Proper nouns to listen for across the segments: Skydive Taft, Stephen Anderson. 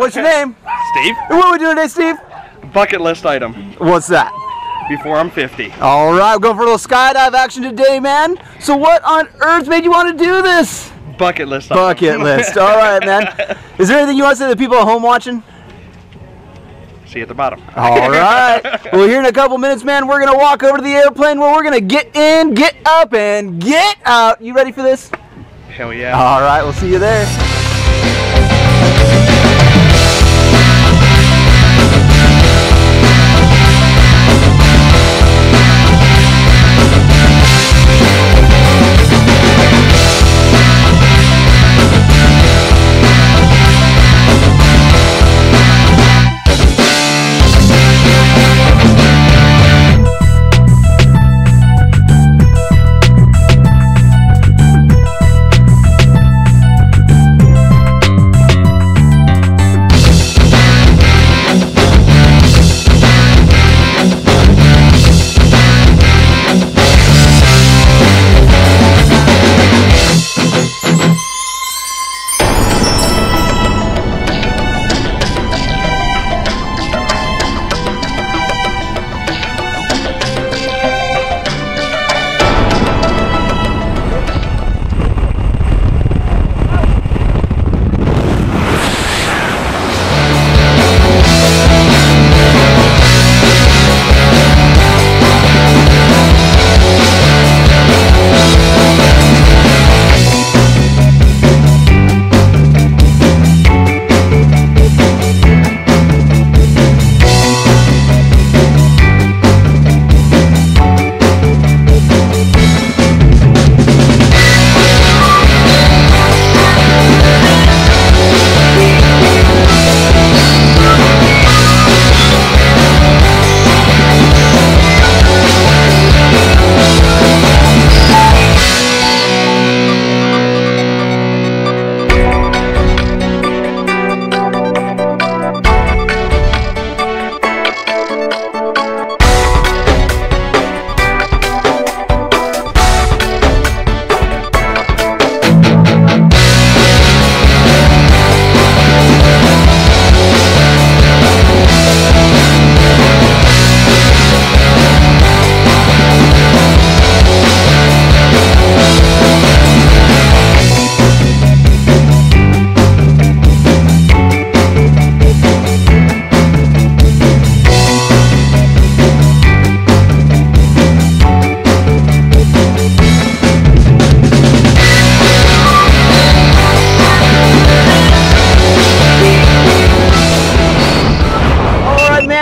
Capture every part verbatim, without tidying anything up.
what's your name? Steve. What are we doing today, Steve? Bucket list item. What's that? Before I'm fifty. All right, we're going for a little skydive action today, man. So what on earth made you want to do this? Bucket list item. Bucket list. All right, man. Is there anything you want to say to the people at home watching? See you at the bottom. All right. Well, here in a couple minutes, man, we're going to walk over to the airplane where we're going to get in, get up, and get out. You ready for this? Hell yeah. All right. We'll see you there.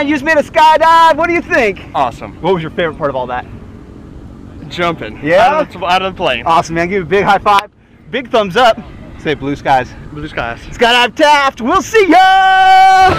You just made a skydive. What do you think? Awesome. What was your favorite part of all that? Jumping. Yeah? Out of the, out of the plane. Awesome, man. Give you a big high five. Big thumbs up. Say blue skies. Blue skies. Skydive Taft. We'll see ya!